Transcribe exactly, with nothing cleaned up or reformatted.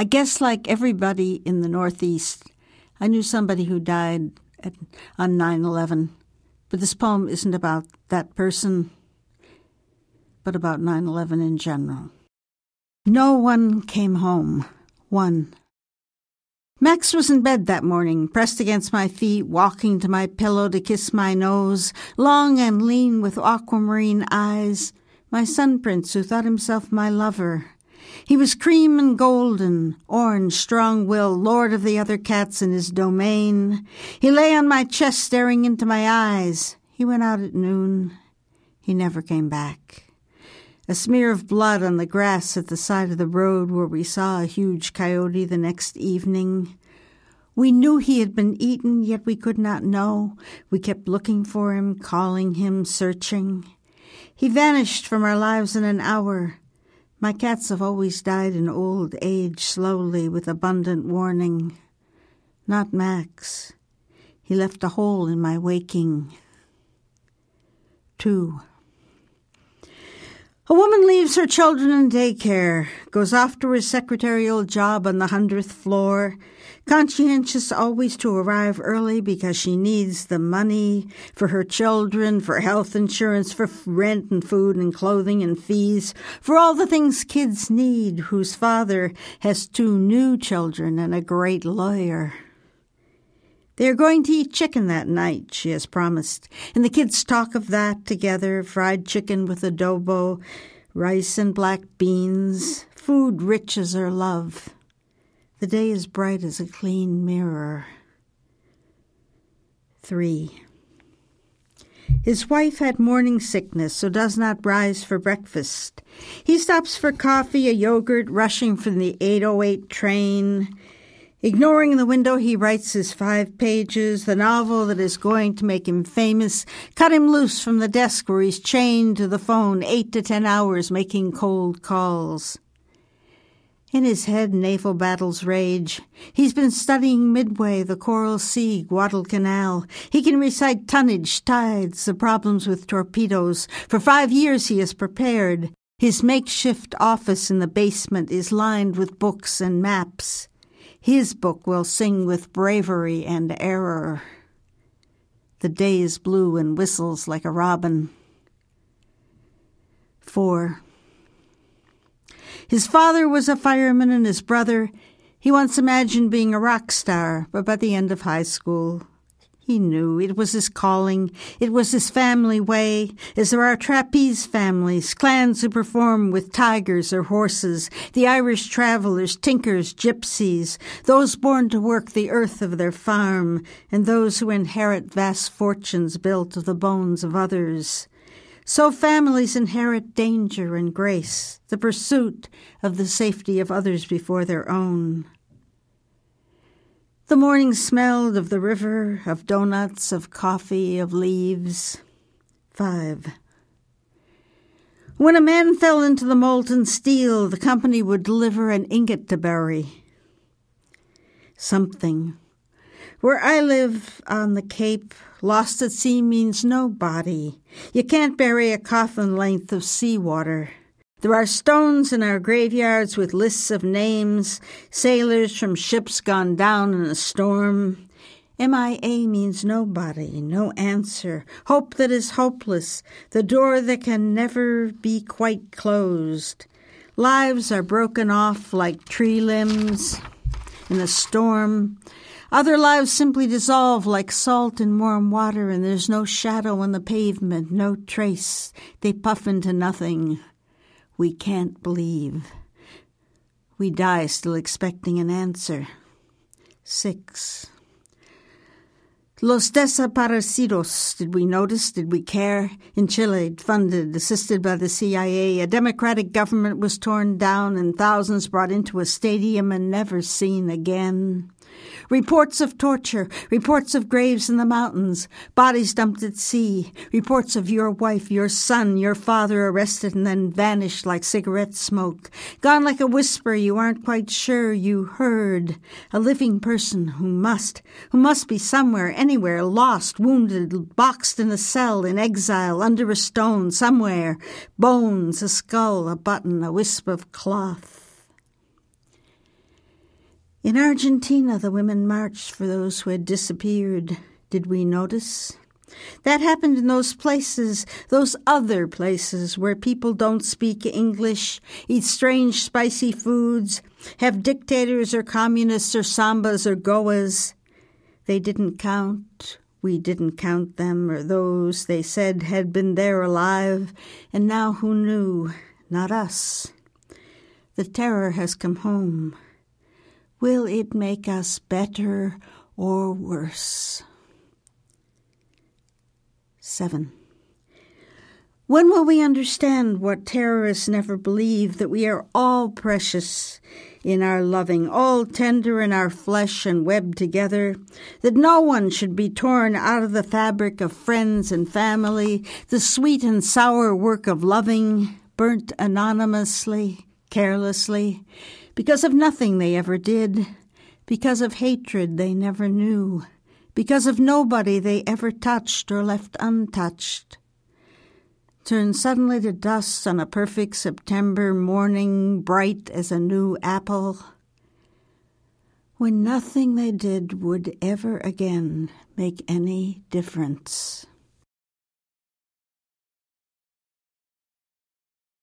I guess like everybody in the Northeast, I knew somebody who died at, on nine eleven, but this poem isn't about that person, but about nine eleven in general. No one came home. One. Max was in bed that morning, pressed against my feet, walking to my pillow to kiss my nose, long and lean with aquamarine eyes, my son Prince, who thought himself my lover. He was cream and golden, orange, strong-willed, lord of the other cats in his domain. He lay on my chest, staring into my eyes. He went out at noon. He never came back. A smear of blood on the grass at the side of the road where we saw a huge coyote the next evening. We knew he had been eaten, yet we could not know. We kept looking for him, calling him, searching. He vanished from our lives in an hour. My cats have always died in old age, slowly, with abundant warning. Not Max. He left a hole in my waking. Two. A woman leaves her children in daycare, goes off to her secretarial job on the hundredth floor, conscientious always to arrive early because she needs the money for her children, for health insurance, for rent and food and clothing and fees, for all the things kids need, whose father has two new children and a great lawyer. They are going to eat chicken that night, she has promised, and the kids talk of that together, fried chicken with adobo, rice and black beans, food rich as her love. The day is bright as a clean mirror. Three. His wife had morning sickness, so does not rise for breakfast. He stops for coffee, a yogurt, rushing from the eight oh eight train. Ignoring the window, he writes his five pages, the novel that is going to make him famous, cut him loose from the desk where he's chained to the phone eight to ten hours making cold calls. In his head, naval battles rage. He's been studying Midway, the Coral Sea, Guadalcanal. He can recite tonnage, tides, the problems with torpedoes. For five years he is prepared. His makeshift office in the basement is lined with books and maps. His book will sing with bravery and error. The day is blue and whistles like a robin. Four. His father was a fireman and his brother. He once imagined being a rock star, but by the end of high school, he knew it was his calling. It was his family way, as there are trapeze families, clans who perform with tigers or horses, the Irish travelers, tinkers, gypsies, those born to work the earth of their farm, and those who inherit vast fortunes built of the bones of others. So families inherit danger and grace, the pursuit of the safety of others before their own. The morning smelled of the river, of doughnuts, of coffee, of leaves. Five. When a man fell into the molten steel, the company would deliver an ingot to bury. Something. Where I live on the Cape, lost at sea means no body. You can't bury a coffin length of seawater. There are stones in our graveyards with lists of names, sailors from ships gone down in a storm. M I A means nobody, no answer, hope that is hopeless, the door that can never be quite closed. Lives are broken off like tree limbs in a storm. Other lives simply dissolve like salt in warm water, and there's no shadow on the pavement, no trace. They puff into nothing. We can't believe. We die still expecting an answer. Six. Los Desaparecidos, did we notice? Did we care? In Chile, funded, assisted by the C I A, a democratic government was torn down and thousands brought into a stadium and never seen again. Reports of torture, reports of graves in the mountains, bodies dumped at sea, reports of your wife, your son, your father arrested and then vanished like cigarette smoke. Gone like a whisper you aren't quite sure you heard. A living person who must, who must be somewhere, anywhere, lost, wounded, boxed in a cell, in exile, under a stone, somewhere. Bones, a skull, a button, a wisp of cloth. In Argentina, the women marched for those who had disappeared. Did we notice? That happened in those places, those other places where people don't speak English, eat strange spicy foods, have dictators or communists or sambas or goas. They didn't count. We didn't count them or those they said had been there alive, and now who knew? Not us. The terror has come home. Will it make us better or worse? Seven. When will we understand what terrorists never believe, that we are all precious in our loving, all tender in our flesh and webbed together, that no one should be torn out of the fabric of friends and family, the sweet and sour work of loving, burnt anonymously, carelessly, because of nothing they ever did, because of hatred they never knew, because of nobody they ever touched or left untouched. Turned suddenly to dust on a perfect September morning, bright as a new apple, when nothing they did would ever again make any difference.